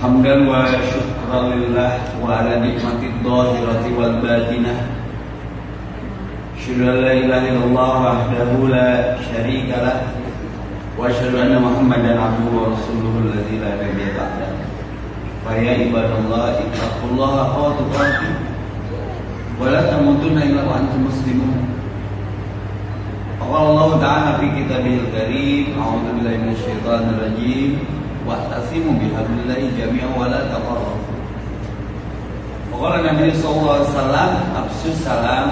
hamdan wa syukran lillah wa ala nikmatid dhahirati wal batinah. Asyhadu an la ilaha illallah wahdahu la syarika lah wa asyhadu anna Muhammadan abduhu wa rasuluhu alladzi la nabiyya ba'dahu. Fa ya ibadallah ittaqullaha haqqa tuqatih wa la tamutunna illa wa antum muslimun. Qala Allah ta'ala fi kitabihil karim, a'udzu billahi minasyaitonir rajim, wahtasimu bihablillahi jami'an wa la tafarraqu. Qala Nabi sallallahu alaihi wasallam, afsus salam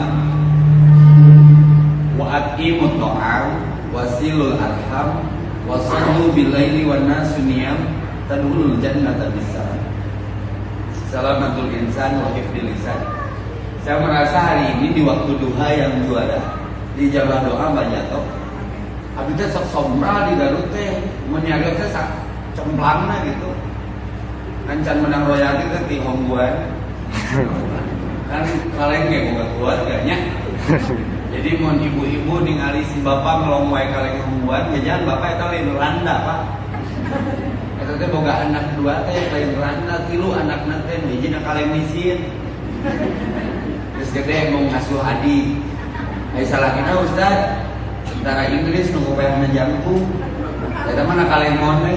wa'atimut ta'am wasilul arham wasallu bilaili wa nasuniyam tadulul jannata bisalam salamatul insan wa hifdil lisan. Saya merasa hari ini di waktu duha yang juara di jabah doa banyak toh habisnya sok sombra di Garut teh menyaga sesak cemplangna gitu ancan menang royalti teh di Hongguan kan kaleng ge buat keluarganya. Jadi mohon ibu-ibu ningali si bapak melongwai kaleng hubungan, jangan bapak itu lain randa pak. Itu teh boga anak dua teh lain randa, tilu anak nanti jadi nak kaleng misin. Terus gede mau ngasuh adik. Ayo salah kita Ustaz, tentara Inggris nunggu payah menjangku. Kita mana kaleng mone?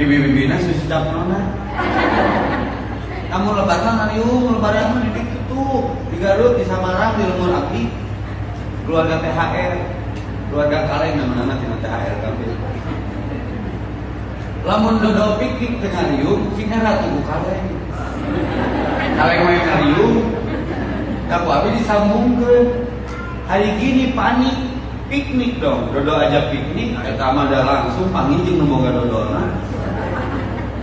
Bibi-bibina susah nona. Kamu lebaran hari lebaran mana didik tuh? Garut di Samarang di Lemur Api keluarga THR keluarga kaleng nama-nama dengan THR kami lamun dodol piknik dengan yuk cinera tubuh kaleng kaleng main karium aku habis disambung ke hari gini panik piknik dong dodol aja piknik ayo tamat dah langsung panggil ngemoga dodolna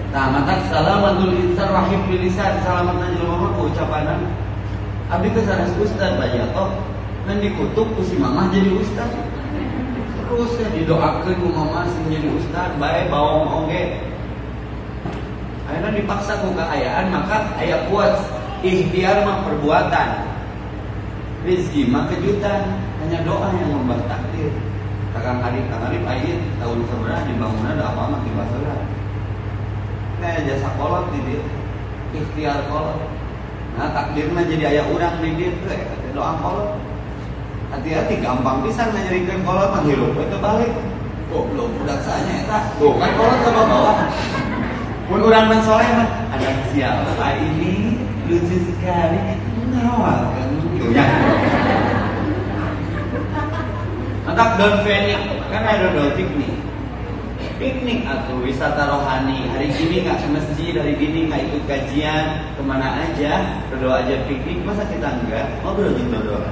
tamatak salamatul insan rahim bilisan salamat najil mama keucapanan. Abdi kesanas ustaz banyak toh dan dikutuk si mamah jadi ustaz terus ya didoakan ku mamah menjadi ustaz baik bawang oge akhirnya dipaksa ku keayaan maka ayah kuat ikhtiar mah perbuatan rezeki mah kejutan hanya doa yang membuat takdir kakang arif ayat tahun seberang dibangunan ada apa mah tiba seberang nah jasa kolot di dia ikhtiar kolot. Nah takdirnya jadi ayah urang di dia tuh doa kolot hati-hati gampang bisa nyerikan kolot menghirup itu balik kok belum udah sahnya tak tuh kan kolot sama bawah pun urang mensoleh mah ada siapa ini lucu sekali ngawal kan tuh ya nantak don venue kan ada don piknik atau wisata rohani hari gini nggak ke masjid hari gini nggak ikut kajian kemana aja berdoa aja piknik masa kita enggak mau berdoa berdoa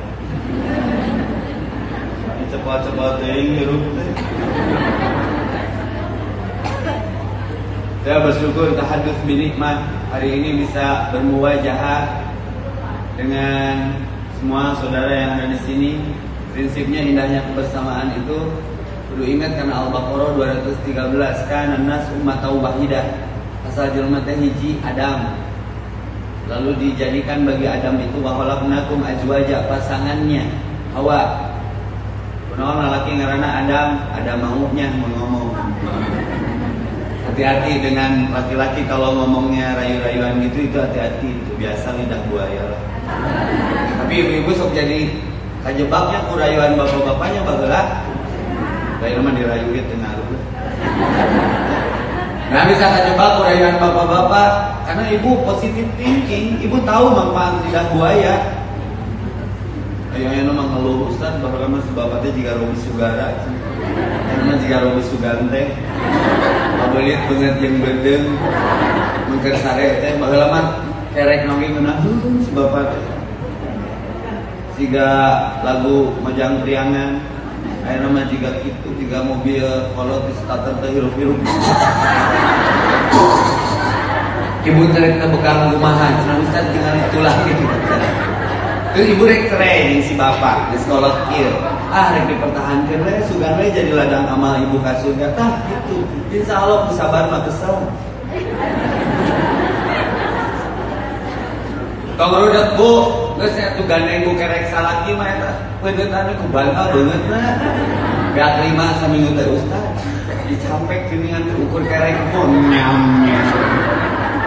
cepat-cepat yang hirup saya bersyukur tahadus binikmat hari ini bisa bermuwajahah dengan semua saudara yang ada di sini prinsipnya indahnya kebersamaan itu. Perlu ingat karena Al-Baqarah 213 kana nas ummatau wahidah. Asal jelma teh hiji Adam. Lalu dijadikan bagi Adam itu wa khalaqnakum azwaja pasangannya Hawa. Kunaon lalaki ngaranna Adam, ada maunya ngomong. Hati-hati dengan laki-laki kalau ngomongnya rayu-rayuan gitu itu hati-hati itu biasa lidah buaya lah. Tapi ibu-ibu sok jadi kajebaknya ku rayuan bapak-bapaknya baheula. Kayak mah dirayu gitu ngaruh. Nah bisa kejebak uraian bapak-bapak karena ibu positive thinking, ibu tahu manfaat lidah buaya. Ayo mah ngeluh Ustaz bapak mah sebab teh jiga robi sugara. Karena jiga robi sugante. Pabelit beungeut jeung beudeung. Mun keur sare teh baheula mah kerek nongki meunang sebab teh. Siga lagu Majang Priangan. Akhirnya mah jika itu, jika mobil kalau di starter ke hirup-hirup ibu terek ngebekal ngumahan, senang Ustaz tinggal itulah gitu terus ibu rek keren si bapak, di sekolah kir ah rek dipertahankan rek, sugan rek jadi ladang amal ibu kasur gatah gitu, insya Allah bersabar mah kesel kalau udah bu terus saya tuh gandeng ku kerek salaki mah ya tak bener-bener aku bantal banget lah gak terima seminggu terus tak copek ini yang terukur kerek pun nyamnya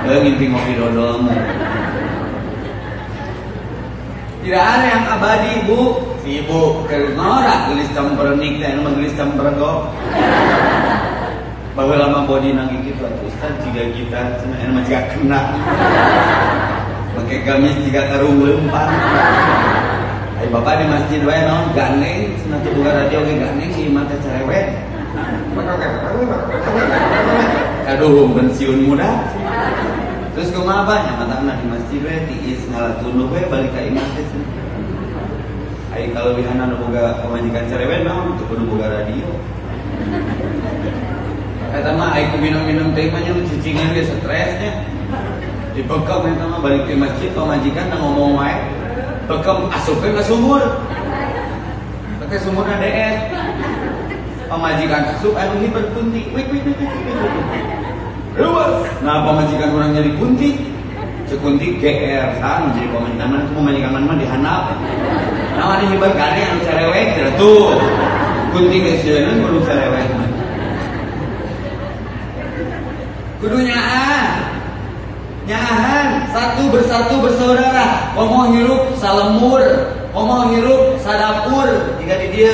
ngimpi ngopi dodol. Tidak ada yang abadi, Bu. Ibu kenora gelis campernik dan menggelis campergo. Bahwa lama body nangis gitu Ustaz jika kita sebenarnya masih gak kena. Pakai gamis jika karung lempar. Ayo bapak di masjid wae naon ganeng cenah teu buka radio ge ganeng ieu mah teh cerewet. Kaduh pensiun muda. Terus kumaha banyak matana di masjid wae tiis halatuluh wae balik ka imah teh. Ayo kalau wihana nu boga pamajikan cerewet naon teu kudu boga radio. Kata mah ayo minum-minum teh mah nya cicingan ge stresnya. Dibekam eta mah balik ke masjid pamajikan ngomong wae. Bekam asupin ke sumur. Pakai sumur ADS. Pemajikan asup ayo hiper kunti. Luas. Nah, pemajikan orang jadi kunti. Sekunti GR sang jadi pemajikan mana pemajikan dihanap. Nah, ada hiper kane anu cerewet tuh. Kunti geuseunan kudu cerewet. Kudunya nyahan satu bersatu bersaudara, komo hirup salemur, komo hirup sadapur jika di dia,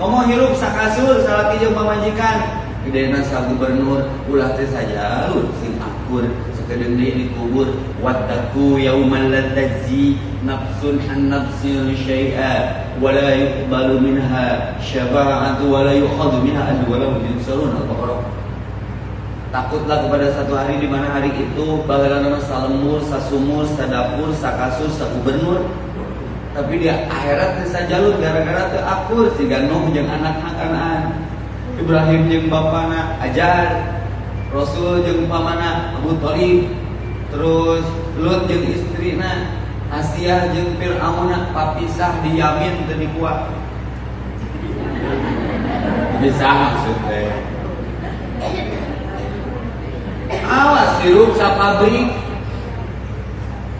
komo hirup sakasur salah tijang pamajikan, gedena sa gubernur ulah teh saja lu sing akur sekedeng deui dikubur wattaqu yauman la tajzi nafsun an nafsin syai'a wa la yuqbalu minha syafa'atu wa la yukhadhu minha adlu wa la yunsarun al-baqarah. Takutlah kepada satu hari di mana hari itu bahala nama salemur, sasumur, sadapur, sakasus, sagubernur. Tapi dia akhirat bisa jalur gara-gara teakur si Ganoh jeung anak-anak Ibrahim jeung bapana Ajar, Rasul jeung pamana Abu Thalib, terus Lut jeung istrina Asiah jeung Fir'aun papisah di Yamin teu dikuat. Bisa maksudnya awas hirup sa pabrik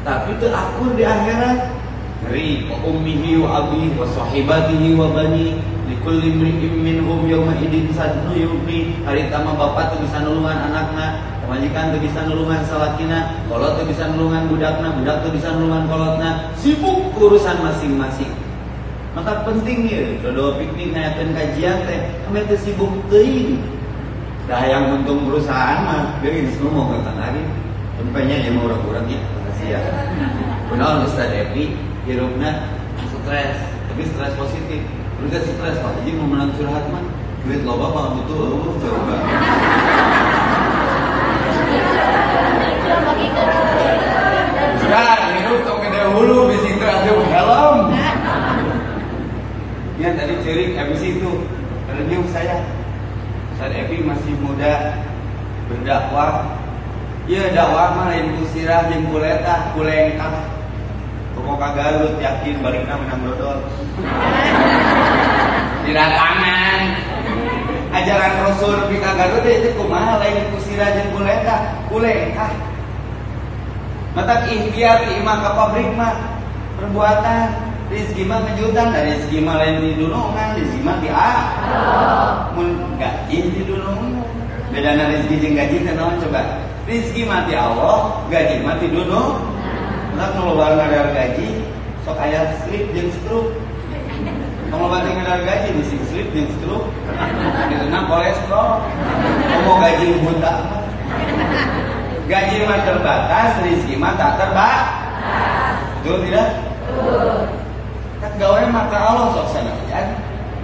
tapi terakur di akhirat ngeri wa ummihi wa abihi wa sahibatihi wa bani likulli imri'in minhum yawma idin sadnu yubi hari tama bapak tuh bisa nulungan anakna pamajikan tuh bisa nulungan salakina kolot tuh bisa nulungan budakna budak tuh bisa nulungan kolotna sibuk urusan masing-masing maka penting ya dodo piknik naikkan kajian teh kami tuh sibuk teing. Dah yang untung perusahaan mah, dia semua mau ngutang lagi. Tempatnya yang mau orang-orang ya, makasih ya. Benar Ustaz Epi, hirupna stres, tapi stres positif. Berga stres Pak Haji mau menang curhat mah, duit loba Pak butuh, coba. Sudah, hirup tong gede hulu, bising terasa helm. Ya tadi cerik habis itu, ternyum saya. Ustaz Epi masih muda berdakwah. Iya dakwah mah lain kusirah jeung kuletah, kulengkah. Pokok kagalut yakin barikna menang dodol. Diratangan. Ajaran Rasul di kagalut teh kumaha lain kusirah jeung kuletah, kulengkah. Matak ikhtiar di imah ka pabrik mah perbuatan rezeki mah kejutan dari rezeki mah lain di dunungan, rezeki mah di a. Mun gaji di dunung bedana rezeki jeung gaji teh naon coba rezeki mati Allah gaji mati dunung lamun loba ngadar gaji sok aya slip jeung struk loba ngadar gaji mesti slip jeung struk karena kolesterol mau gaji buta gaji mah terbatas rezeki mah tak terbatas betul tidak tak gawe maka Allah sok sanajan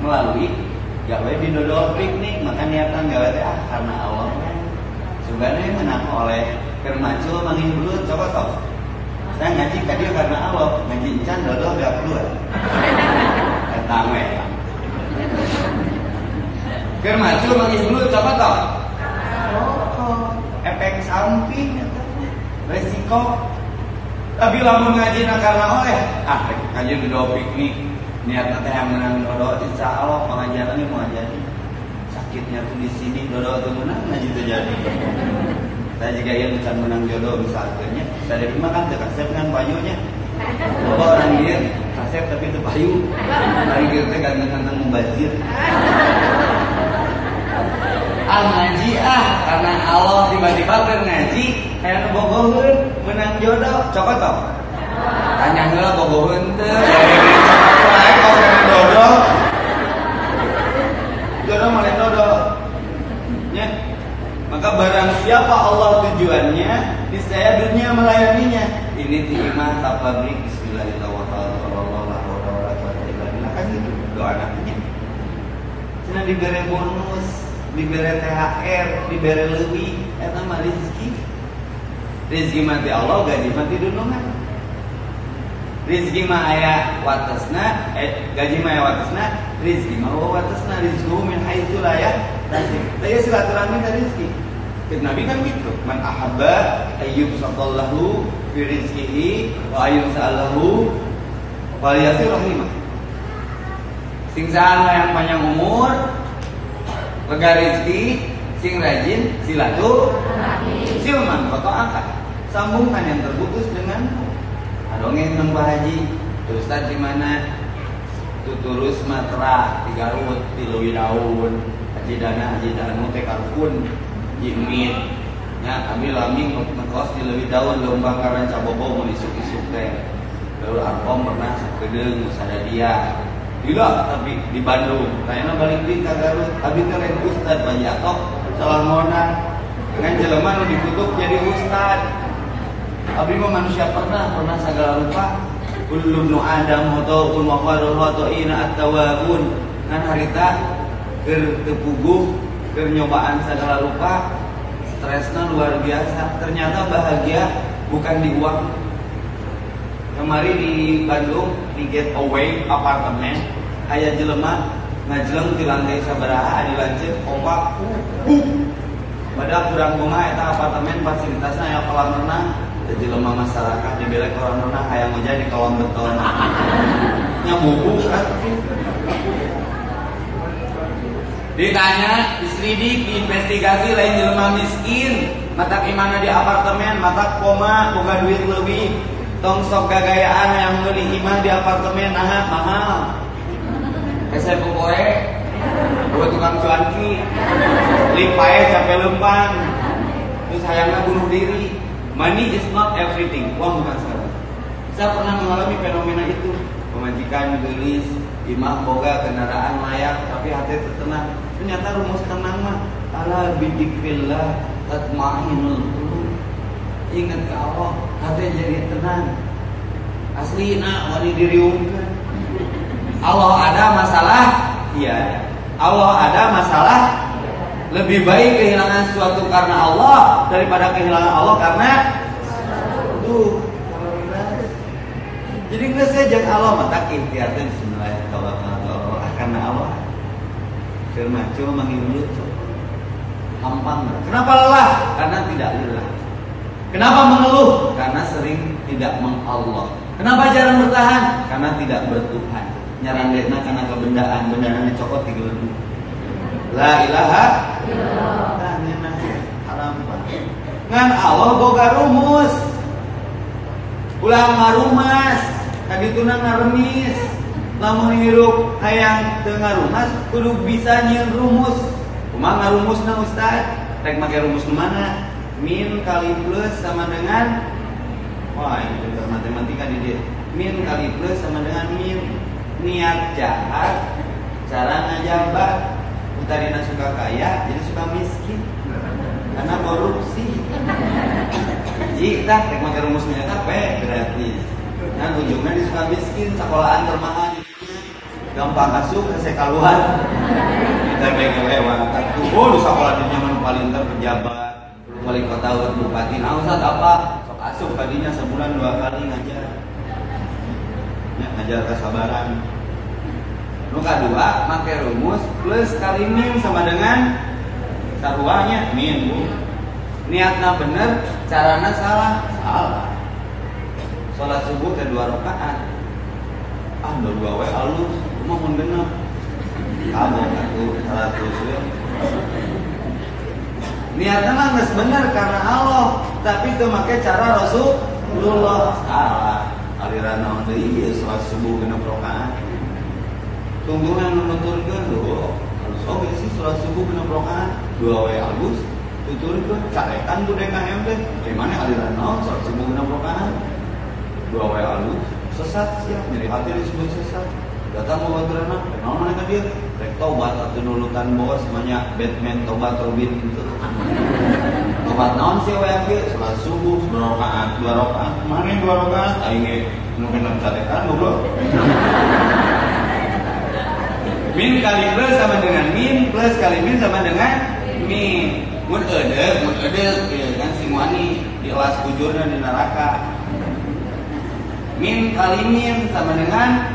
melalui gawe di dodol piknik, maka niatan gawe teh karena Allah. Sebenarnya menang oleh kermacul mangin belut coba toh. Saya ngaji tadi karena Allah, ngaji encan dodol gak keluar. Eta we. Kermacul mangin belut coba toh. Efek samping eta. Resiko. Tapi lamun ngaji karena oleh, ngaji dodol piknik. Niatnya teh yang menang dodol insya Allah pengajarannya mau jadi sakitnya tuh di sini dodol tuh menang ngaji tuh jadi. Saya juga yang bukan menang jodoh bisa akhirnya saya terima kan kasep dengan payunya. Bapak orang dia kasep tapi itu payu. Hari kita ganteng-ganteng membazir. al-naji'ah, karena Allah tiba-tiba ngaji kayak ngebogohun menang jodoh cocok tanya ngelah bogohun tuh cocok kalau pengen jodoh jodoh malah jodoh ya. Maka barang siapa Allah tujuannya niscaya dunia melayaninya. Ini tiimah tababrik bismillahirrahmanirrahim nah kan gitu doa anaknya senang diberi bonus, diberi THR, diberi lebih, itu mah rezeki. Rezeki mati Allah, gaji mati dunungan. Rezeki mah aya watesna, gaji mah aya watesna, rezeki mah wa watesna, rizquhu min haitsu la yahtasib. Tadi silaturahmi ka rezeki. Nabi kan gitu, man ahabba ayyubsatallahu fi rizqihi wa ayyusallahu wa yasir rahimah. Sing saha yang panjang umur, lega rezeki, sing rajin, silaturahmi, silman koto akad, sambungkan yang terputus denganmu. Adongeng nang Haji, ustaz di mana? Tuturus Matra, di Garut, di Leuwi Daun, Haji Dana, Haji Danu teh karpun, jimit. Nya kami lami ngekos di Leuwi Daun Leumbang Karancabogo mun isuk-isuk teh. Lalu Arkom pernah sakedeung sadadiah. Gila, tapi di Bandung kayaknya balik di Garut, tapi keren ustad banyak tok, salah ngonan dengan jelema nu dikutuk jadi ustad tapi mah manusia pernah segala rupa kullu nu adam atau wa qalu atau ina at-tawabun kan harita keur tepuguh keur nyobaan segala rupa stresnya luar biasa ternyata bahagia bukan di uang. Kemarin di Bandung, di Getaway apartemen, ayah jelema ngajleng di lantai sabaraha, di lantai kompak, padahal kurang kumaha itu apartemen fasilitasnya ayah kolam renang, jelema masyarakat di belakang kolam renang, ayah ngejah di kolam beton, nyabubu kan? Ditanya, diselidik, diinvestigasi lain jelema miskin, matak imana di apartemen, matak koma, boga duit lebih. Tong sok gagayaan yang meuli imah di apartemen nah mahal. Kesel pokoe, dua tukang cuanki, lipae capek lempang. Terus hayangna bunuh diri. Money is not everything. Uang bukan segala. Saya pernah mengalami fenomena itu. Pemajikan gelis, imah boga kendaraan layak tapi hati tenang. Ternyata rumus tenang mah ala bidzikrillah tatma'innul qulub. Ingat ke Allah, hati jadi tenang. Asli nak wani diriungkan. Allah ada masalah, iya. Allah ada masalah. Lebih baik kehilangan sesuatu karena Allah daripada kehilangan Allah karena tuh. Jadi nggak sejak Allah matakin tiatin Bismillahirrahmanirrahim karena Allah. Firman cuma mengilut, hampang. Kenapa lelah? Karena tidak lelah. Kenapa mengeluh? Karena sering tidak mengallah. Kenapa jarang bertahan? Karena tidak bertuhan. Nyarang detna karena kebendaan, bendaan dicokot di geluduk. La ilaha illallah. Tanena haram. Ngan Allah boga rumus. Ulah ngarumas, kadituna ngaremis. Lamun hirup hayang teu ngarumas kudu bisa nyieun rumus. Kumaha ngarumusna ustaz? Rek make rumus nu mana? Min kali plus sama dengan wah itu matematika nih dia. Min kali plus sama dengan min. Niat jahat cara ngajabah. Utarina suka kaya jadi suka miskin karena korupsi. Jika teknik rumusnya kape gratis. Nah ujungnya disuka miskin sekolahan termahal. Gampang masuk ke sekaluan. Kita pengen lewat. Tuh sekolah di zaman paling terpejabat. Wali kota urut bupati nausat apa sok asuh tadinya sebulan 2 kali ngajar ya, ngajar kesabaran nu kedua make rumus plus kali min sama dengan saruahnya min bu niatna bener carana salah sholat subuh ke 2 rakaat ah do 2 wae alus mohon genep abang atuh 100 niatnya mah nges bener karena Allah tapi itu pakai cara Rasulullah salah aliran naon deui ieu salat subuh 6 rakaat tungguhan nuturkeun lho harus oge sih salat subuh 6 rakaat 2W alus tuturkeun carekan budek KM teh dimana aliran naon sok sebenarnya prokanan 2W alus sesat siap nyeri hati disebut sesat datang mau bantuan naon mana dia rek tobat atau nulutan bos semuanya Batman tobat Robin itu tobat naon sih we akil salat subuh 2 rakaat mana 2 rakaat aing ge nu kenep carekan goblok min kali plus sama dengan min plus kali min sama dengan min mun eudeg ya kan sing wani di kelas kujurna di neraka min kali min sama dengan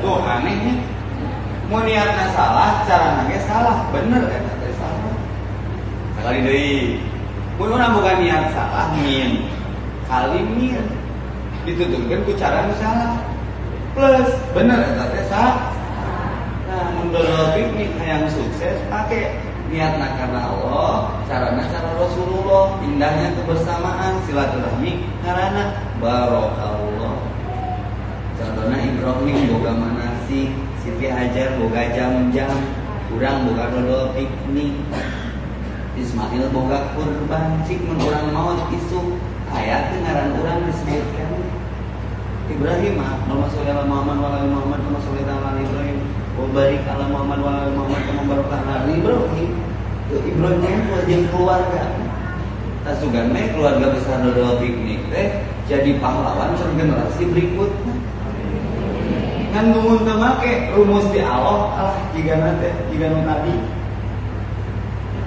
tuh anehnya mun niatna salah carana ge salah bener eta teh salah sakali deui mun urang boga niat salah min kali min ditutupkeun ku cara nu salah plus bener eta teh salah. Menurut piknik yang sukses pakai niatnya karena Allah, caranya cara Rasulullah, indahnya kebersamaan, silaturahmi karena barokallah. Contohnya ibroh boga manasik, Siti Hajar boga jam-jam, kurang boga dodol piknik, Ismail boga kurban, cik menurang maut isu, ayat dengaran orang disebutkan Ibrahim, alhamdulillah ala Muhammad wa ala Muhammad, alhamdulillah ala Ibrahim. Wabarik ala Muhammad wa ala Muhammad kamu barokah ala Ibrohim. Ibrohimnya wajib keluarga. Tasugan me keluarga besar dodol piknik teh jadi pahlawan generasi berikutnya. Kan nuhun teu make rumus di Allah alah jigana teh jigana nabi.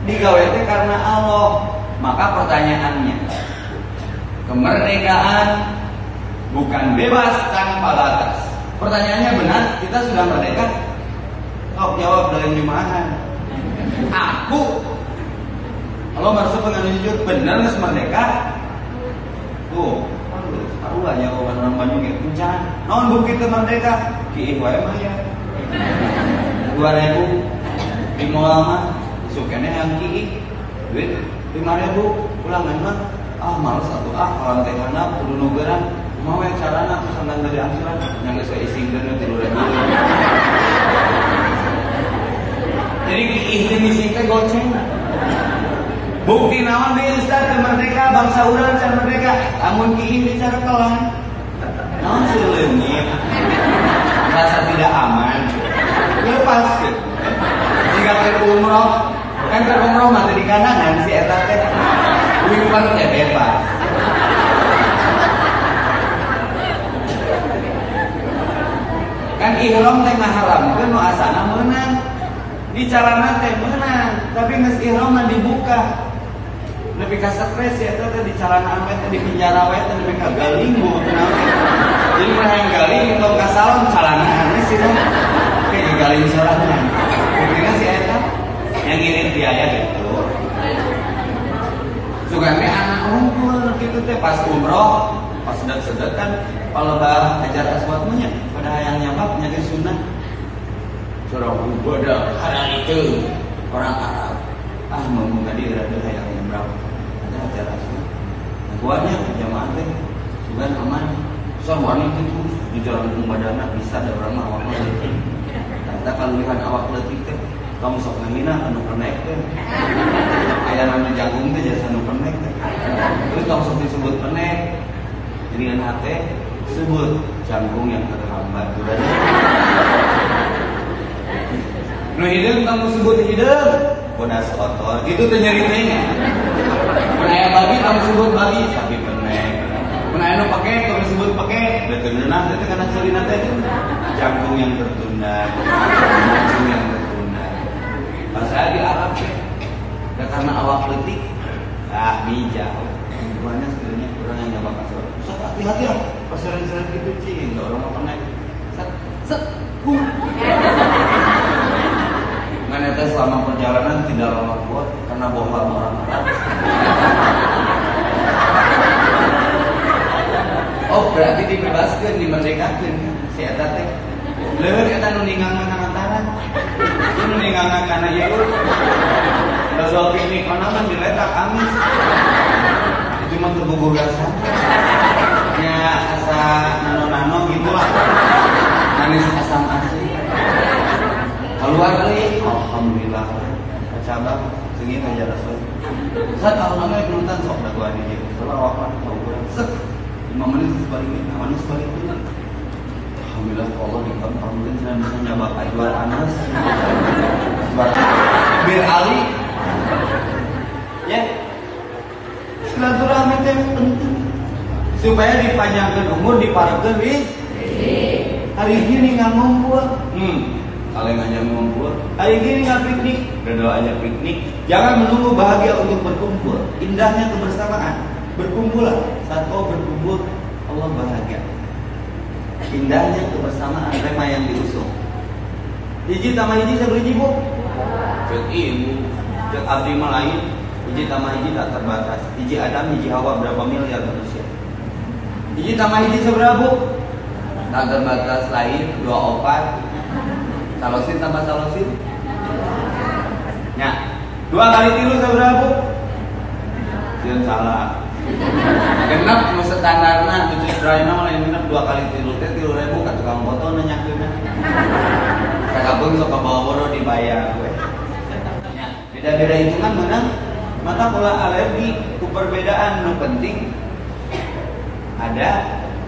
Digawe teh karena Allah. Maka pertanyaannya, kemerdekaan bukan bebas tanpa batas. Pertanyaannya benar, kita sudah merdeka. Kau jawab dalam jumaahan. Aku, kalau merasa pengen jujur, benar nggak merdeka? Tuh, aku lah jawaban orang Bandung ya puncan. Non bukti merdeka, kiwai maya. 2.000 di mall mah, sukanya yang kiki, duit 5.000 ulangan mah. Ah malas satu kalau teh anak perlu nugeran. Mau yang carana pesanan dari angsuran yang geus ising deun tilu ribu. Jadi ieu misi teh goceng. Bukti naon deui Ustaz merdeka bangsa urang can merdeka. Amun kieu bicara kelan. Naon seuleungit. Rasa tidak aman. Lepaskeun. Jika ke umroh, kan ke umroh mah di kanangan si eta teh. Wiper teh bebas. Kan ihram teh ngaharamkeun nu asana meunang dicarana teh meunang tapi geus ihram mah dibuka nepi ka stres ya teh dicarana amet teh di penjara wae teh nepi ka galingo tenan jadi rahang galing tong ka salon calanaanna sih teh galing sorangan buktina si eta yang ngirim biaya gitu sugane anak unggul kitu teh pas umroh pas sedak-sedak kan palebah hajar aswad nya pada hayang nyambak nyari sunnah cara ibadah hari itu orang Arab ah ngomong tadi ada hayang nyambak ada hajar aswad kuatnya jamaah teh sugan aman soalnya itu di jalan pembadana bisa ada orang mah awak leutik tanda kalulihan awak leutik teh kamu sok namina anu penek teh aya anu jagung teh jasa anu penek teh terus kamu sok disebut penek dengan hati sebut jangkung yang terhambat nu hidung kamu sebut hidung bodas otot itu ternyerinya menaya babi kamu sebut babi sapi penek menaya nu pakai kamu sebut pakai detenenah itu karena cerita itu jangkung yang tertunda bahasa di Arab ya karena awak letik ah bijak banyak sebenarnya orang yang nggak bakal hati-hati lah, pas sering-sering gitu cing, gak orang apa naik set, Maneta selama perjalanan tidak lama kuat karena bohong orang Arab. Oh berarti dibebaskan, dimerdekakan si eta teh leuweung eta nu ningangan antaran nu ningangan kana ieu dodol piknik kana mah diletak amis itu mah tergugur rasa asa nano-nano gitu lah manis asam asin keluar kali alhamdulillah coba si ingin aja Rasul. Saya tahu namanya penonton sok dah gua ni. Setelah awak tahu gua set 5 menit sebaliknya, awalnya sebaliknya. Alhamdulillah Allah dikabulkan dan bisa nyabak Ibar Anas. Bir Ali. Ya. Silaturahmi teh penting supaya dipanjangkan umur, diparekkeun hari gini nggak membuat. Kalian aja mengumpul, hari gini nggak piknik, berdoa aja piknik. Jangan menunggu bahagia untuk berkumpul. Indahnya kebersamaan, berkumpullah. Saat kau berkumpul, Allah bahagia. Indahnya kebersamaan, tema yang diusung. Iji tambah iji saya beri ibu, cek ibu, cek abdi lain. Iji tambah iji tak terbatas. Iji Adam, iji Hawa berapa miliar manusia. Iji tambah iji seberapa? Tak terbatas lain 2 opat. Salosin tambah salosin ya 2 kali 3 seberapa? Sian salah genap nu standarna tujuh drayana lain genap 2 kali 3 teh 3.000 ka tukang foto nanyakeunna sakabung sok ka baworo dibayar we beda-beda hitungan menang maka pola alergi ku perbedaan nu penting ada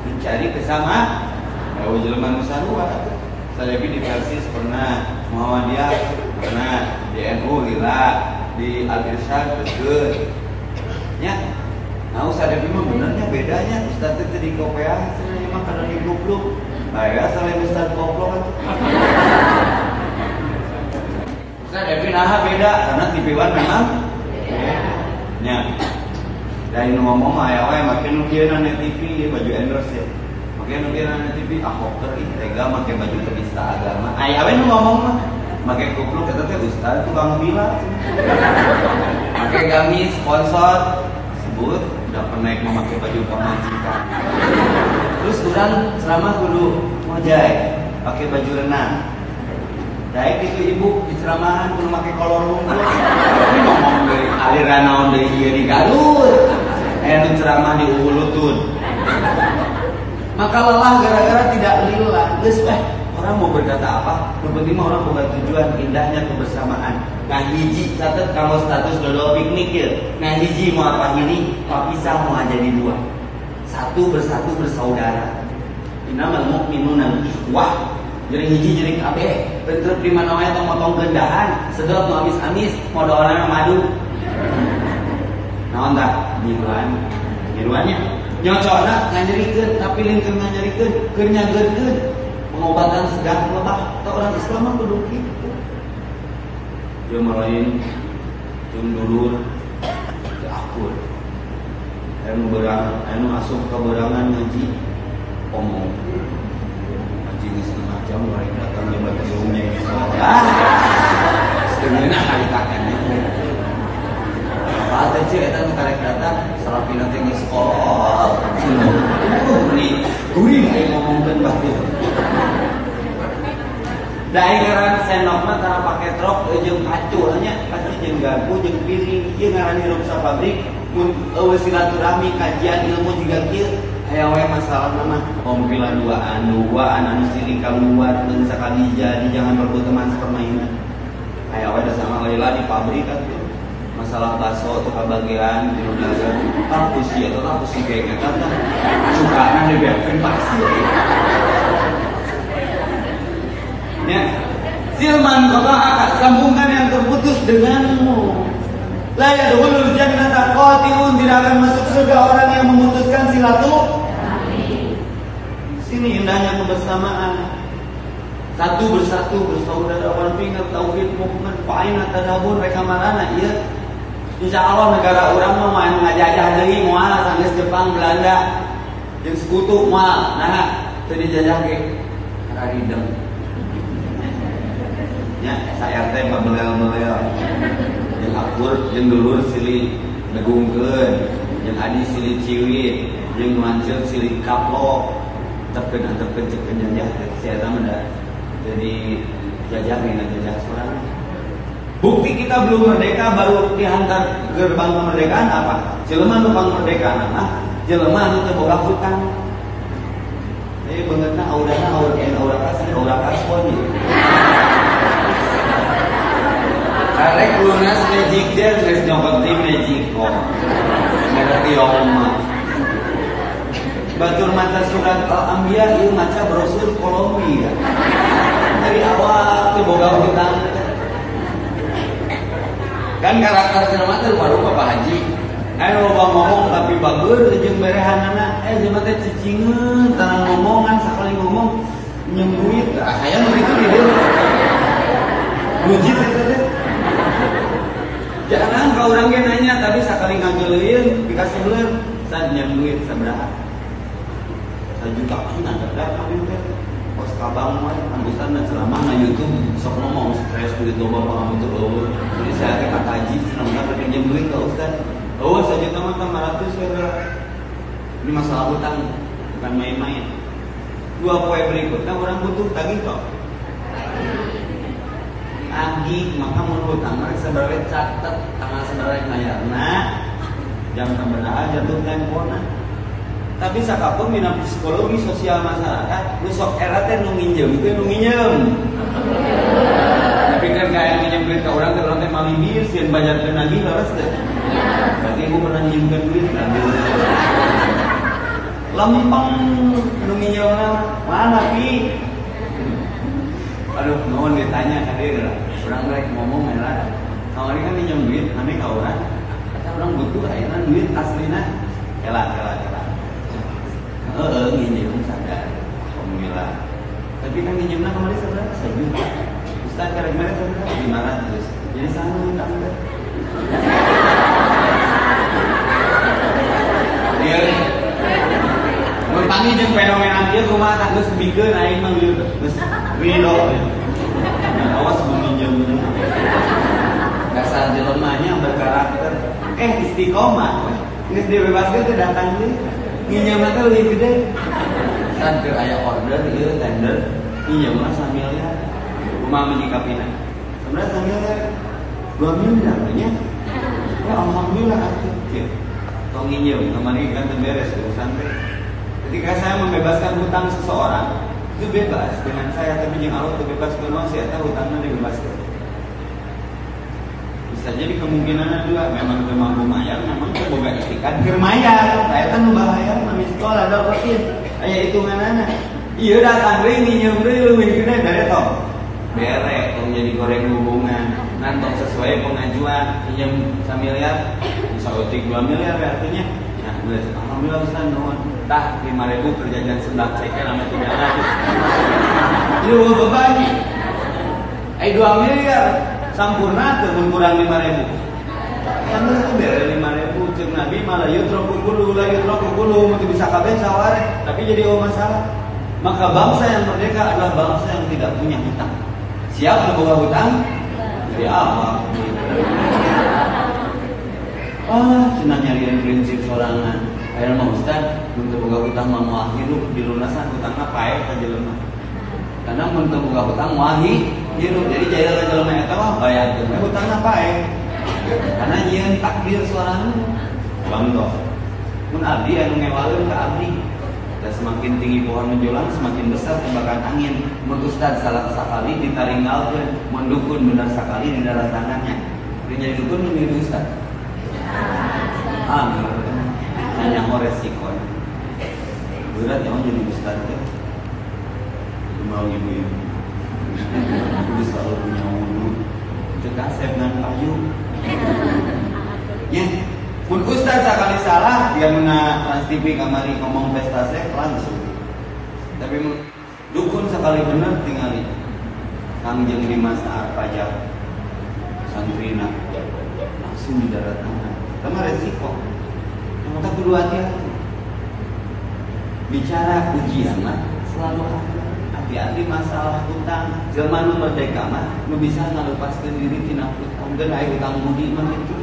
mencari kesamaan ya jelema nu sarua saya di Persis pernah, Muhammadiyah pernah, di NU gila, di Al-Irsyad tegeut. Nya, nah sadepi mah benernya bedanya ustaz teh teh di Kopeah cenah mah kada digubluk. Bae saleh ustaz koplo atuh. Sadepi naha beda karena tipewan memang nya. Da ieu ngomong aya wae make nu kieuna di TV baju endorse ya. Makai nukirana TV, ahoker, tega, makai baju penista agama. Ayah, apa yang ngomong mah? Makai kupluk, kata teh ustaz, tukang bilang. Makai gamis, sponsor, sebut, udah pernah memakai baju pemajikan. Terus kurang ceramah kudu mojai, pakai baju renang. Daik itu ibu di ceramahan kudu pakai kolor lumba. Ini ngomong dari aliran naon dari dia di Garut. Itu ceramah di Ulutun. Maka lelah gara-gara tidak lila. Terus orang mau berkata apa? Berpenting orang bukan tujuan. Indahnya kebersamaan. Nah hiji catat kalau status dodol piknik ya. Nah hiji mau apa ini? Mau pisah mau jadi 2. Satu bersatu bersaudara. Innamal mu'minuna ikhwah. Jadi hiji jadi kabe. Bentrep di mana wae tong motong gendahan. Sedot nu amis-amis. Mau doana madu. Naon tah? Nyiruan. Nyiruannya. Nyocona nganyerikeun tapi linteung nganyerikeun keur nyageurkeun pengobatan segan lebah teu orang Islam mah kudu kitu ieu marahin jeung dulur teu akur anu beurang anu asup ka beurangan ngaji omong ngaji geus ngajam urang datang lima tiungnya salah sebenarnya haritakannya apa teh eta nu karek datang salapina teh geus kolot. Ini gurih aya ngomongkeun batur. Dae ngaran sendok mah tara pake truk jeung acu nya pasti jeung garpu jeung piring ieu ngaran hirup sa pabrik mun eueuh silaturahmi kajian ilmu juga kieu aya wae masalahna mah ompilan duaan anu sirik kaluar teu sakali jadi jangan berbuat teman permainan. Aya wae da sama Laila di pabrik atuh masalah baso atau kebagian di Indonesia tapusi atau tapusi kayaknya kata sukanya dibiarkan pasti ya silman kota akan sambungan yang terputus denganmu layak dulu jangan tak kotiun tidak akan masuk surga orang yang memutuskan silaturahmi. Sini indahnya kebersamaan satu bersatu bersaudara wal fiqh tauhid mukmin fa'ina tadabur rekamalana ieu insya Allah negara orang mah main ngajajah deui moal sanggeus Jepang Belanda jeung sekutu moal nah teu dijajah ge karidem nya SRT mabelel-belel jeung akur jeung dulur silih negungkeun jeung adi silih ciwit jeung manceuk silih kaplok tepen-tepen cekeun jajah sia eta mah jadi jajah mina jajah surang. Bukti kita belum merdeka baru dihantar gerbang kemerdekaan apa? Jelema nu pangmerdekaan mah jelema nu teu boga hutang. Jadi beungeutna aurana aura kasih aura kasbon. Karek lunas magic dia terus nyokoti magic kok. Ngerti omah. Batur maca surat Al-Anbiya ieu maca brosur Kolombia. Dari awal ke boga hutang. Kan karakter cermat baru Bapak Haji. Ayo loba ngomong tapi bagus jeung berehanana. Jelema teh cicingeun tara ngomongan sakali ngomong nyembuit ah hayang begitu di dieu. Buji teh. Jangan kau orang yang nanya, tapi sekali ngagelein, dikasih belum, saya nyambungin, saya berapa? Saya juga kan ada berapa nih? Pos kabang, ambusan dan selama YouTube, sok ngomong stres kulit lomba pengam itu loh. Jadi saya kata kaji, sebenarnya pakai nyambungin ke Ustaz. Oh, saya juga mah 500 saya berapa? Ini masalah hutang, bukan main-main. Dua poin berikutnya orang butuh tagih kok. Agih, maka menurut tangan seberapa catat tangan seberapa layar nak jam seberapa jatuh handphone. Tapi sakapun minat psikologi sosial masyarakat nusok era teh nunginjem itu nunginjem. Tapi kan kayak nginjem duit ke orang terlalu teh malibir sian banyak lagi laras deh. Berarti aku pernah nyimpen duit nanti. Lempeng nunginjem mana pi? Aduh, mohon ditanya hadir lah. Orang mereka ngomong lah. Kalau ini kan pinjam duit, aneh kau orang. Kata orang butuh akhirnya duit aslinya. Kelak. Nginjem sadar, alhamdulillah. Tapi kan nginjemnya kemarin sebenarnya saya juga. Ustaz kemarin sebenarnya 500. Jadi sanggup enggak? Dia mentangi jeung fenomena dia rumah tangga semikeun aing mah gitu. Rido, awas menginjam. Dasar jelemahnya berkarakter. Istiqomah. Ini dibebaskan ke datang ni. Nginjamnya tu lebih gede. Saat ayah order, dia tender. Nginjamlah sambilnya. Rumah menyikapinya. Sebenarnya sambilnya 2 miliar bilangnya. Ya alhamdulillah. Kalau nginjam, kemarin kan terberes urusan. Ketika saya membebaskan hutang seseorang. Itu bebas dengan saya tapi yang Allah itu bebas dengan saya tahu hutangnya dibebaskan. Bisa jadi kemungkinan dua memang kemampu mayar, memang keboga istiqad kermayar. Saya tahu bahaya, mami sekolah ada rutin. Ayah hitungan anak. Iya datang ringi nyembri luwin kena dari tong. Berek tong jadi goreng hubungan. Nantong sesuai pengajuan pinjam 1 miliar, bisa utik 2 miliar artinya. Nah, boleh. Alhamdulillah Ustaz nuhun. Tah 5.000 kerjaan sebelah ceker sama 300. Itu beban. 2 miliar sampurna temun kurang 5.000. Yang mesti bere 5.000 jeung Nabi malah yutro 10 mesti bisa kabeh saware, tapi jadi masalah. Maka bangsa yang merdeka adalah bangsa yang tidak punya hutang. Siap membawa hutang? Jadi apa? Cina nyariin prinsip sorangan. Akhirnya mau Ustaz, untuk buka hutang mau hidup dilunasan hutangnya pahit ke jelema. Karena untuk buka hutang mau hidup, jadi jahil ke jelema itu bayangkan hutangnya pahit. Karena nyian takdir suaranya bang toh mun abdi anu ngewaleun ke abdi. Dan semakin tinggi pohon menjulang, semakin besar tembakan angin. Mun Ustaz salah sakali ditaringgalkeun, mun dukun benar sakali di dalam tangannya. Jadi dukun meniru Ustaz. Amin. Hanya resiko. Berat yang jadi ustaz teh. Mau ibu-ibu. Ibu selalu punya ulu. Cekak dengan payu. Ya, pun ustaz sekali salah dia mena Trans TV kamari ngomong pesta sek langsung. Tapi dukun sekali benar tingali. Kangjeng Dimas Saat Pajak santrina langsung di darat tangan. Karena resiko. Kita perlu hati-hati. Bicara ujian mah selalu hati-hati masalah hutang. Jelma nu merdeka mah nu bisa ngalupaskeun diri tina hutang. Geun aya hutang budi mah kitu.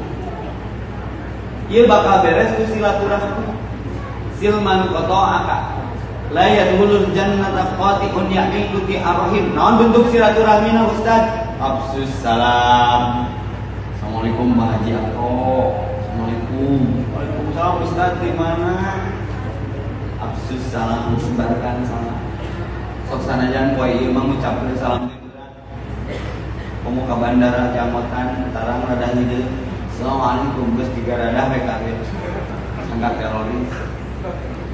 Ieu bakal beres ku silaturahmi. Silman qata'aka la yadkhulul jannata qati'un ya'milu bi arhim. Naon bentuk silaturahmina Ustaz? Absus salam. Assalamualaikum Pak Haji Akoh. Assalamualaikum. Waalaikumsalam Ustaz di mana? Absus salam sembarkan salam. Sok sanajan poe ieu mah ngucapkeun salam teh berat. pemuka bandara Jamotan Tarang rada hideu. Assalamualaikum geus digaradah we ka sangka teroris.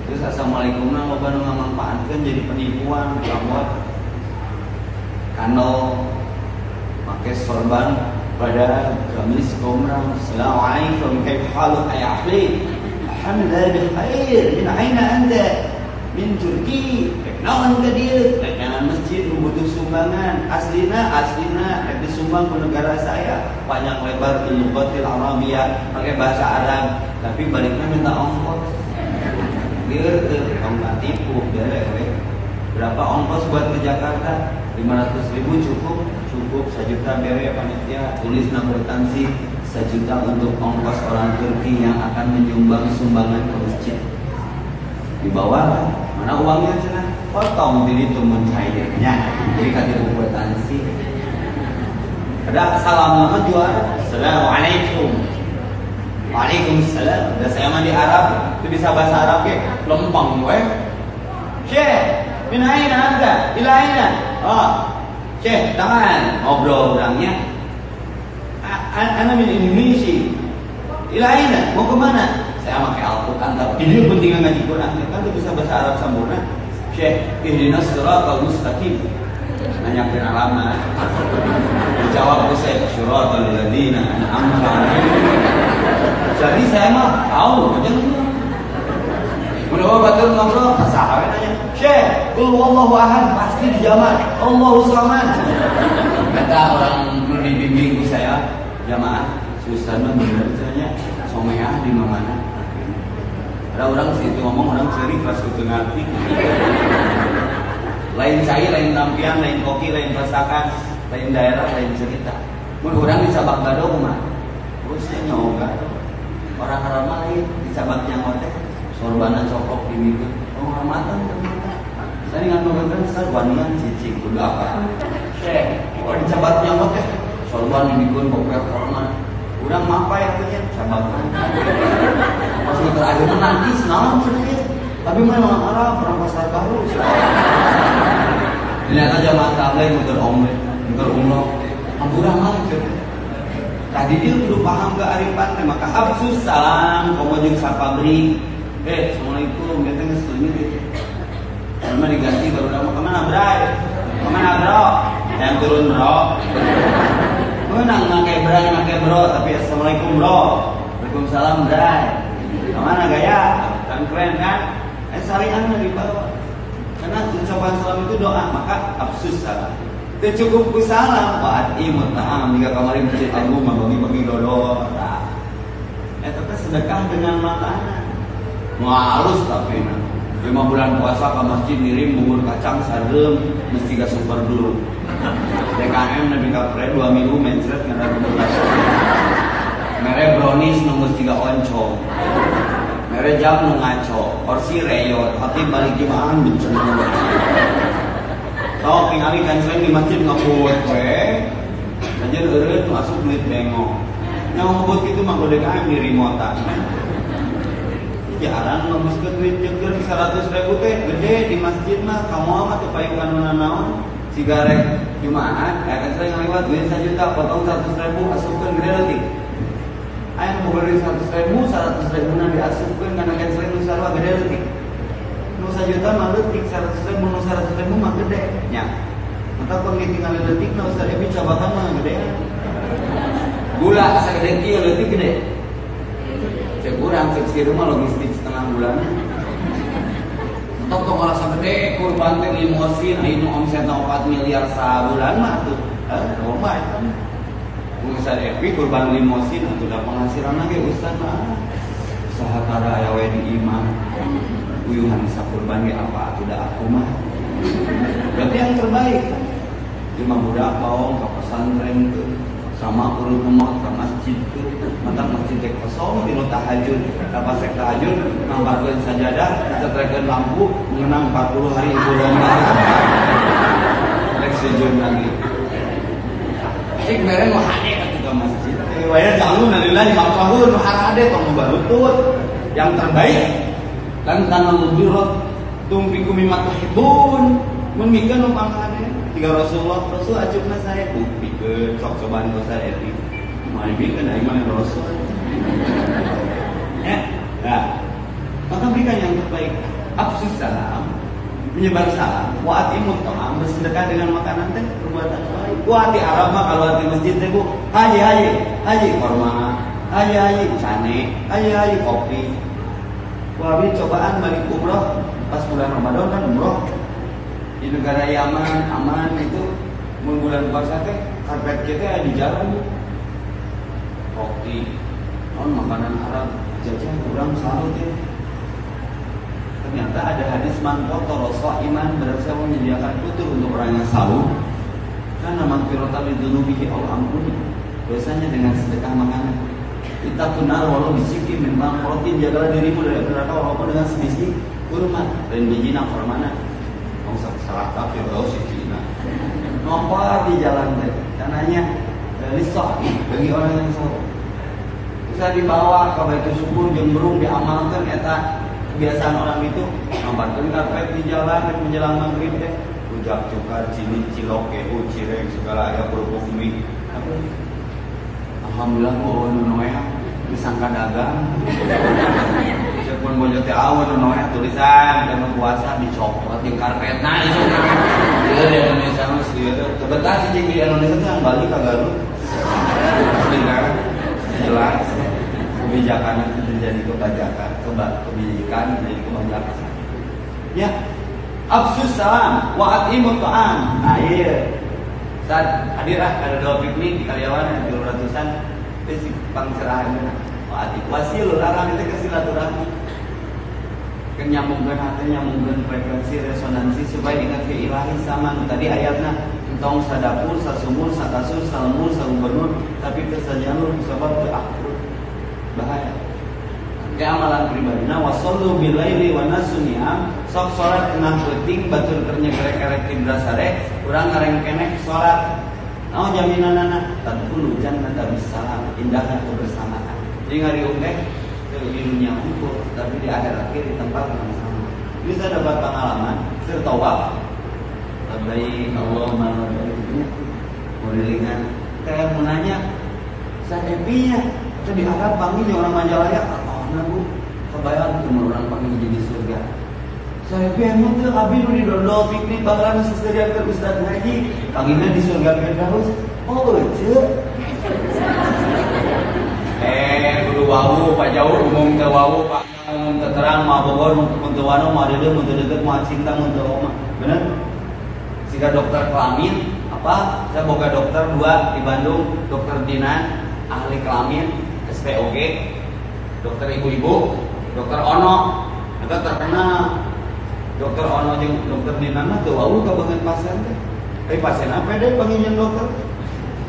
Terus assalamualaikum na loba nu ngamanfaatkeun jadi penipuan, gamot, kano, make sorban, badar, gamis, komrah. Assalamualaikum kaifa haluk ya akhi? Alhamdulillah bil khair. Min aina anta? Min Turki. Naon ke dieu? Dagangan masjid nu butuh sumbangan. Aslina rek disumbang ke negara saya. Panjang lebar bil lughatil arabiyah, pakai bahasa Arab, tapi baliknya minta ongkos. Dieu teh ongkos tipu dewe. Berapa ongkos buat ke Jakarta? 500.000 cukup 1 juta bewe panitia tulis nomor tansi 1 juta untuk ongkos orang Turki yang akan menyumbang sumbangan ke masjid. Di bawah mana uangnya cenah? Potong diri temen cairnya jadi kata buat tansi ada salam lama juara assalamualaikum waalaikumsalam udah saya mah di Arab itu bisa bahasa Arab ya lempeng gue syeh min aina anta ila aina oh syeh tangan ngobrol orangnya ana min Indonesia ila aina mau kemana saya pakai Al-Quran tapi dia pentingnya ngaji Quran kan itu bisa bahasa Arab sempurna Syekh, ihdinas siratal mustaqim. Nanyakin alamat. Dijawab Syekh, siratal ladzina an'amta 'alaihim. Jadi saya mah tahu aja gitu. Mudah-mudahan batur ngobrol sahawe nanya, "Syekh, qul huwallahu ahad." Pasti dijawab, "Allahu samad." Kata orang membimbing saya, jamaah, susah bener caranya. Someah di mana? Ada orang situ ngomong orang ceri pas kutu ngerti lain cair, lain tampian, lain koki, lain rasakan, lain daerah, lain cerita mun orang dicabak gado mah terusnya nyoga orang haram lain dicabak nyangote sorbanan cokok di minggu penghormatan ternyata saya dengan penghormatan saya wanian cicing udah apa kalau dicabak nyangote sorban di minggu kok performa urang mapa yang punya cabak masih terakhir nanti senang sendiri tapi memang arah perang pasar baru ternyata jamaah tablet motor omlet motor umroh amburah macet tadi dia udah paham ke arifan maka absus salam komojeng sapabri assalamualaikum dia tengah setuju karena diganti baru lama kemana bro yang turun bro menang nangkai bro tapi assalamualaikum bro waalaikumsalam bray kemana gaya? Kan keren kan? Syariahnya di bawah karena ucapan salam itu doa maka absus salam tercukup ku salam wa'ad'i mut'am jika kemarin masjid aku membagi-bagi dodor tetap sedekah dengan makanan ngalus tapi 5 bulan puasa ke masjid ngirim bubur kacang sadem mesti gak super dulu DKM nabi kapre 2 minggu mencret ngada bubur kacang mere brownies nunggu 3 oncom mere jam nunggu ngaco porsi reyot hati balik jemaah benceng so pingali kanceng di masjid ngebut weh kajen urut masuk duit bengok yang ngebut gitu mah udah kain di remote jarang ngebut ke duit jeger 100.000 teh gede di masjid mah kamu amat upayukan menanawan sigaret jemaah kanceng lewat duit 1 juta potong 100.000 asupkan gede nanti ayah mau beli 100.000 nanti asupkan karena cancel itu sarwa gede letik nu 1 juta mah letik 100.000 nu 100.000 mah gede nya maka kalau ditinggal letik nah usah lebih cabakan mah gede gula asa gede kia letik gede cek kurang cek si rumah logistik setengah bulan tok toko rasa gede kurban teh limosin ayeuna omsetna 4 miliar sabulan mah tuh rumah itu Ustaz Epi kurban limosin atau udah penghasilan lagi Ustaz mah usaha tara ya we di imam uyuhan bisa kurban ya apa tidak aku mah berarti yang terbaik imam budak bawang ke pesantren tuh sama ulu umat ke masjid tuh matang masjid dek kosong dino tahajud dapat sek tahajud ngambarkan sajadah disetreken lampu mengenang 40 hari ibu lomba lek sujud lagi cik mereng wahane ketiga masjid wayah calon narilah 5 tahun harade tong barutut yang terbaik lan tanam birot tumpiku mimat hibun mun mikeun umpamane Jika Rasulullah, Rasul ajukna saya kupikeun sok cobaan dosa eri. Maibikeun aing mah Rasul. Ya, nah. Maka berikan yang terbaik. Afsus salam, menyebar salam. Wa atimut ta'am, bersedekah dengan makanan teh perbuatan baik. Wah, di Arab mah kalau di masjid teh Bu, haji korma, haji cane, haji kopi. Wah, ini cobaan balik umroh pas bulan Ramadan kan umroh. Di negara Yaman aman itu bulan puasa teh karpet kita di jalan kopi non makanan Arab jajan kurang sahur teh. Ternyata ada hadis man qatara sha'iman berarti menyediakan putur untuk orang yang sahur karena magfiratan lidzunubihi aw ampuni biasanya dengan sedekah makanan kita tunar walau bisiki memang protein jagalah dirimu dari neraka walaupun dengan sebiji kurma dan biji nafarmana salah kafir atau sifina nopal di jalan teh tanahnya lisah bagi orang yang sholat bisa dibawa ke baitul syukur jembrung diamalkan eta kebiasaan orang itu nampakkan karpet di jalan menjelang maghrib teh rujak cukar cili cilok kehu cireng segala ada kerupuk mie alhamdulillah mau nunoya disangka dagang pun bojote awon no ya tulisan dan puasa dicopot di karpet nah itu dia di Indonesia mah serius kebetulan sih di Indonesia tuh yang balik ke Garut benar jelas kebijakan itu jadi kebajakan kebijakan jadi kebajakan ya absus salam wa atimut ta'am nah iya saat hadirah ada dua piknik di Karyawan yang 200-an itu pangserahan wasil larang itu kesilaturahmi kenyambungkan hati nyambungkan frekuensi resonansi supaya ingat ke ilahi sama tadi ayatnya entong sadapur sasumur sakasur salamur salubernur tapi tersajanur sobat berakhir bahaya keamalan pribadi nah wasallu bilaili wa nasuniyam sok sholat kena peting batur kernyek-kerek di brasare kurang ngarengkenek sholat nah jaminan anak tak puluh jangan tak bisa indahkan kebersamaan jadi nggak diunggah ke dunia hukum tapi di akhir-akhir di tempat yang sama bisa dapat pengalaman tertawab terbaik Allah malah baiknya melilingan kayak mau nanya sadepinya itu di Arab panggil orang Majalaya oh nabu kebayang cuma orang panggil jadi surga sadepinya muntah abis di dodol piknik bakalan seserian ke Ustadz Haji panggilnya di surga Firdaus oh lucu kudu wawu Pak Jauh umum teu wawu Pak teu terang mah Bogor mun teu wano mah deuleu mun teu deukeut mah cinta mun teu omah bener siga dokter kelamin apa saya boga dokter dua di Bandung dokter Dinan ahli kelamin SPOG dokter ibu-ibu dokter Ono eta terkenal dokter Ono jeung dokter Dinan mah teu wawu ka beungeun pasien teh eh pasien apa deui panggilna dokter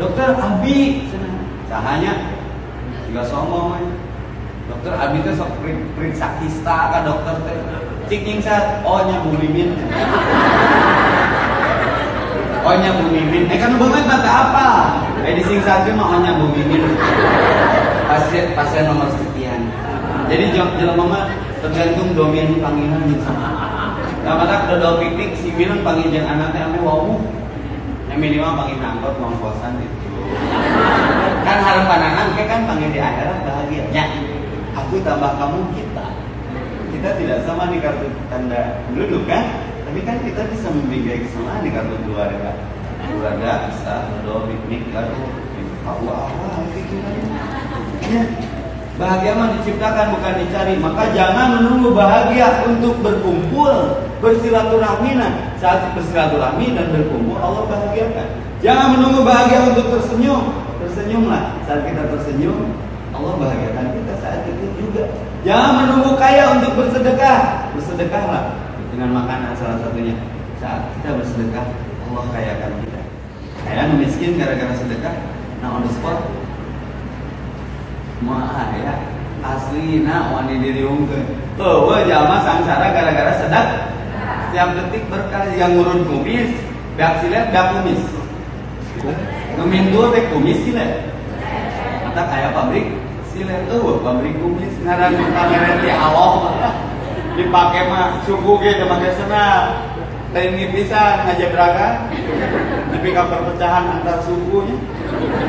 dokter Abi sahanya gak sombong aja dokter Abi itu sok periksa kista ke dokter ciking saya oh nyambung mimin oh nyambung mimin kan banget tante apa medising satu mah oh nyambung mimin pasien nomor sekian jadi jelema mah tergantung domain panggilan gitu gak matak dodol piknik si Milan panggil jeng anaknya ame wawu yang minimal panggil angkot uang kosan gitu kan harap panangan, kan panggil di akhirat bahagia ya, aku tambah kamu kita tidak sama di kartu tanda duduk kan tapi kan kita bisa membingkai kesamaan di kartu keluarga bisa berdoa piknik lalu awal-awal ya. Bahagia mah diciptakan bukan dicari maka jangan menunggu bahagia untuk berkumpul bersilaturahmi saat bersilaturahmi dan berkumpul Allah bahagiakan jangan menunggu bahagia untuk tersenyum tersenyumlah saat kita tersenyum Allah bahagiakan kita saat itu juga jangan menunggu kaya untuk bersedekah bersedekahlah dengan makanan salah satunya saat kita bersedekah Allah kayakan kita kaya miskin gara-gara sedekah nah on the spot maaf ya asli nah wani diri unggul tuh jama sangsara gara-gara sedekah setiap detik berkah yang ngurun kumis biak silet biak kumis ngemindu teh kumis silet kata kayak pabrik silet tuh pabrik kumis ngaran pameran di Allah dipakai mah suku ge dipakai senang teknik bisa ngajak beraga, dipikap perpecahan antar sukunya.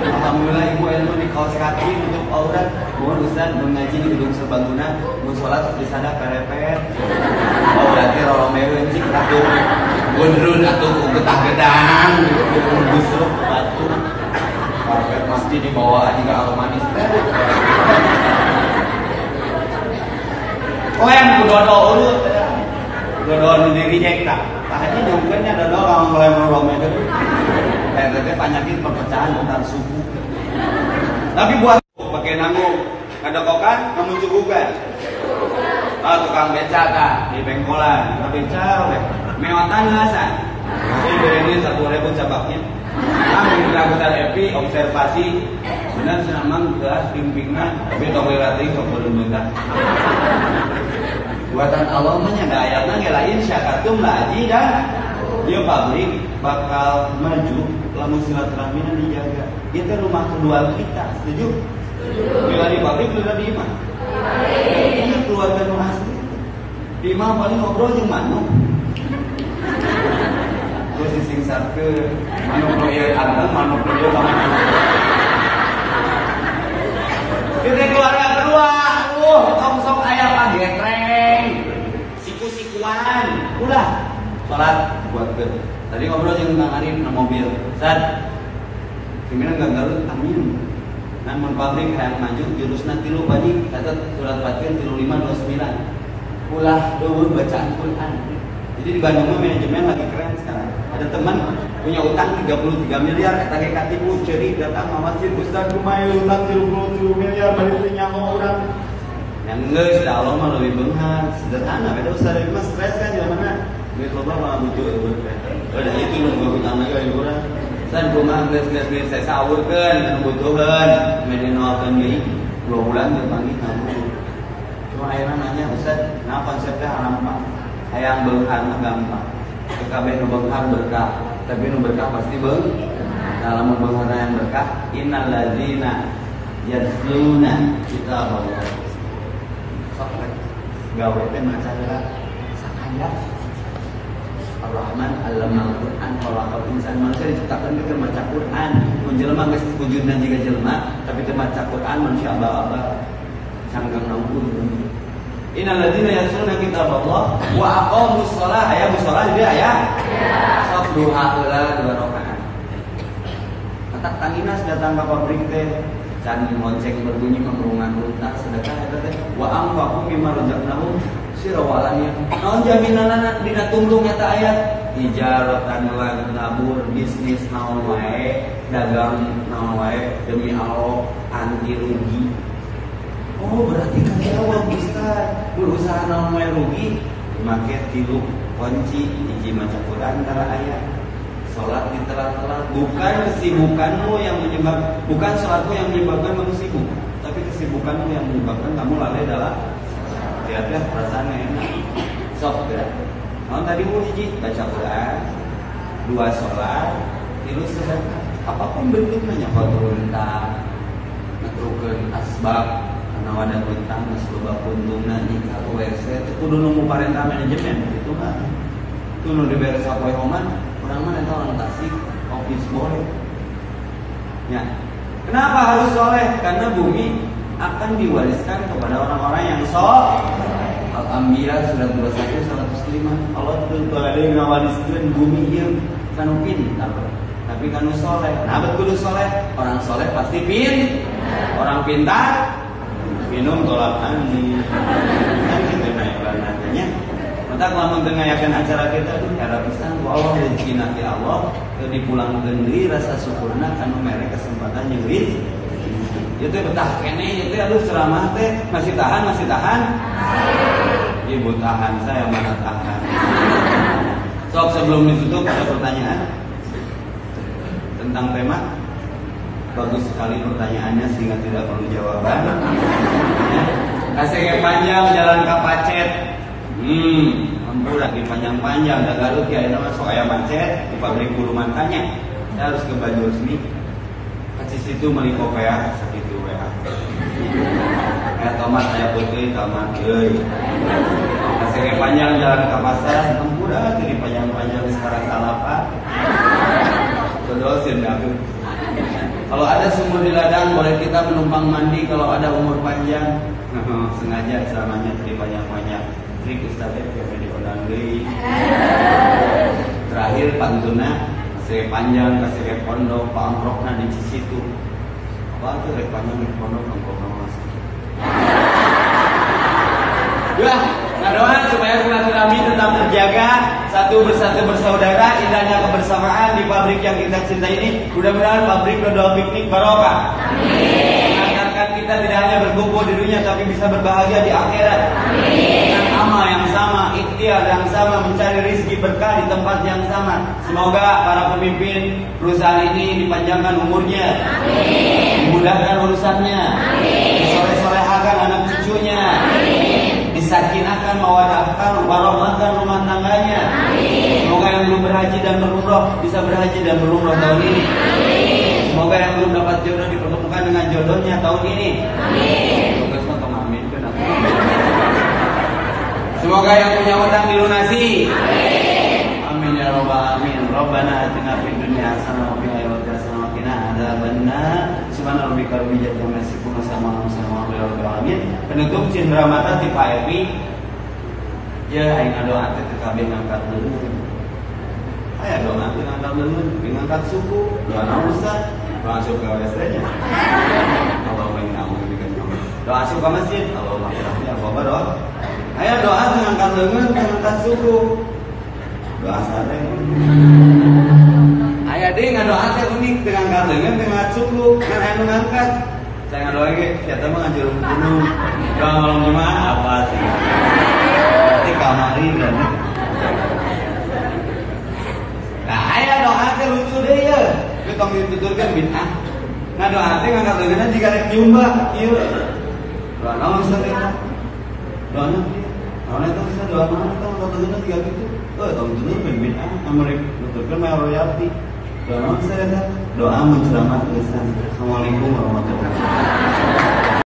Alhamdulillah ibu ilmu di kaos kaki untuk aurat, mohon ustaz mengaji di gedung serbaguna, mohon sholat di sana perepet. Berarti rolo mewen cik atau gondrun atau getah gedang, busuk batu, parpet masjid di bawah hingga aromanis. Koen kudodo urut, kudodo diri jekta. Tahannya jauhkannya dodo orang rolo mewen. RTT panyakin perpecahan antar suku. Tapi buat pakai nanggung, kada kokan, namun cukupan. Oh, tukang beca tak di bengkolan, tapi beca, mewatan alasan. Ini berani 1000 cabaknya. Kami dilakukan epi observasi, benar senamang gelas pimpingan, tapi toleransi sebelum bentar. Buatan Allah menyadaya ngelain syakatum laji dan dia pabrik bakal maju, lamun silaturahmi dijaga. Itu rumah kedua kita, setuju? Bila di pabrik, bila di imam. Ini keluarga nu asli. Imam paling ngobrol jeung manuk. Terus sing sarke manuk loyo anteng manuk loyo sama. Kita keluarga kedua. Tong sok aya pagetreng. Siku-sikuan. Ulah salat buatkeun. Tadi ngobrol jeung Kang Arif na mobil. Sat. Gimana ganggal amin. Namun pabrik yang maju jurusna 3 badi catet surat Fatin 3529. Ulah deuweun bacaan Quran. Jadi di Bandung manajemen lagi keren sekarang. Ada teman punya utang 33 miliar eta ge katipu ceuri datang mawasir Ustaz kumaha utang 33 miliar bari teh nyaho urang. Yang geus da Allah mah leuwih beunghar, sederhana beda Ustaz mah stres kan jalanna. Duit loba mah butuh eueuh. Ada itu nunggu utang lagi urang. Dan rumah geus-geus saya sahurkeun anu butuheun mede noalkeun deui 2 bulan dipanggih kamu. Cuma ayeuna nanya Ustaz, nah konsep teh harampa. Hayang beunghar gampang. Kabeh nu beunghar berkah, tapi nu berkah pasti beung. Nah, lamun beunghar yang berkah, innal ladzina yasluna kitaballah. Sakrek gawe teh maca heula sakaya. Ar-Rahman allamal Qur'an khalaqal insan manusia diciptakan keur maca Qur'an mun jelema geus wujudna jiga jelema tapi teu maca Qur'an manusia abal-abal cangkang nampun innal ladzina yasluna kitaballah wa aqamus shalah aya musholah dia aya sok duha heula 2 rakaat katak tanginas datang ka pabrik teh can monceng berbunyi mengurungan unta sedekah eta teh wa anfaqu mimma razaqnahum sirawalannya naon jaminanana dina tungtung eta aya ijaratan lan nabur bisnis naon wae dagang naon wae demi Allah anti rugi. Oh berarti karyawan Ustaz berusaha naon wae rugi make 3 kunci hiji maca Quran tara aya salat ditelat-telat bukan kesibukanmu yang menyebabkan bukan salatmu yang menyebabkan kamu sibuk tapi kesibukanmu yang menyebabkan kamu lalai dalam lihatlah perasaannya enak sok gerak mau tadi mau hiji baca Quran 2 sholat tilu sedekah apapun bentuknya nyawa turuntan ngetrukeun asbab karena wadah turuntan ngesloba puntungna nikah WC kudu nunggu parenta manajemen gitu kan itu nu diberes apoe homan urang mah eta orang Tasik office boy nya kenapa harus soleh karena bumi akan diwariskan kepada orang-orang yang soleh. Al-Anbiya surat 21:105. Allah telah mewariskan bumi ieu kanu pintar, tapi kanu soleh. Nah, betul soleh. Orang soleh pasti orang pintar minum tolak angin. Kan kita naik lananya. Mata lamun teu ngayakeun acara kita di era pisan ku Allah rezekina ti Allah, teu dipulangkeun deui rasa syukurna kanu mere kesempatan jeung rezeki. Itu betah kene, itu aduh ceramah teh masih tahan. Ibu tahan, saya mana tahan. Sok sebelum ditutup ada pertanyaan tentang tema. Bagus sekali pertanyaannya sehingga tidak perlu jawaban. Kasih panjang jalan kapacet. Ampun lagi panjang-panjang dan Garut ya ini masuk ayam macet di pabrik bulu mantanya. Saya harus ke baju resmi. Di situ melikopea segitu weh. Tomat saya putih, tomat euy. Sering panjang jalan ke pasar, tempura, jadi panjang-panjang sekarang salapan. Dodosin dah. Kalau ada sumur di ladang, boleh kita menumpang mandi kalau ada umur panjang. Sengaja ceramahnya jadi panjang-panjang. Trik Ustaz F.P.D. Odangli. Terakhir pantuna, saya panjang kasih pondok, Pak Amrokna di situ. Apa tu rek panjang di pondok Amrokna masuk. Dah. Doa supaya silaturahmi tetap terjaga, satu bersatu bersaudara, indahnya kebersamaan di pabrik yang kita cinta ini. Mudah-mudahan pabrik Dodol Piknik barokah. Amin. Mengantarkan kita tidak hanya berkumpul di dunia, tapi bisa berbahagia di akhirat. Amin. Dengan amal yang sama, ikhtiar yang sama, mencari rezeki berkah di tempat yang sama. Semoga para pemimpin perusahaan ini dipanjangkan umurnya. Amin. Dimudahkan urusannya. Amin. Disoleh-solehakan anak cucunya. Amin. Disakinakan, mawadahkan, barokahkan rumah tangganya. Amin. Semoga yang belum berhaji dan berumroh bisa berhaji dan berumroh tahun ini. Amin. Semoga yang belum dapat jodoh dipertemukan dengan jodohnya tahun ini. Amin. Semoga yang punya utang dilunasi. Amin. Amin ya robbal alamin. Rabbana atina fid dunya hasanah wa fil akhirati hasanah wa qina adzabannar. Subhanarabbika rabbil izzati amma yasifun wa salamun alal mursalin. Penutup cindera mata ti paepi. Ya aing doa teh ka beng angkat leuweung. Aya doa teh angkat leuweung, beng angkat suku, doa naosa, doa suka WC-nya. Allahumma inna a'udzubika min syarri. Doa suka masjid, Allahumma rahmi al-babar. Aya doa teh angkat leuweung, beng angkat suku. Doa sareng. Aya deui ngadoa teh unik, teh angkat leuweung, teh angkat suku, kan aya nu ngangkat. Saya ngadoa ge, siapa mah ngajur gunung. Doa malam Jumat apa sih? Di kamari dan. Nah, aya doa teh lucu deh ya. Ketong dituturkan bid'ah. Ngadoa teh ngangkat leuweunna jika rek nyumbah, ieu. Doa naon sareng? Doa naon? Naon eta bisa doa naon eta ngangkat leuweunna jika kitu? Eh, tong tuluy men bid'ah, amrek nuturkeun mah royalti. Doa naon sareng? Doa menceramah lisan. Assalamualaikum warahmatullahi wabarakatuh.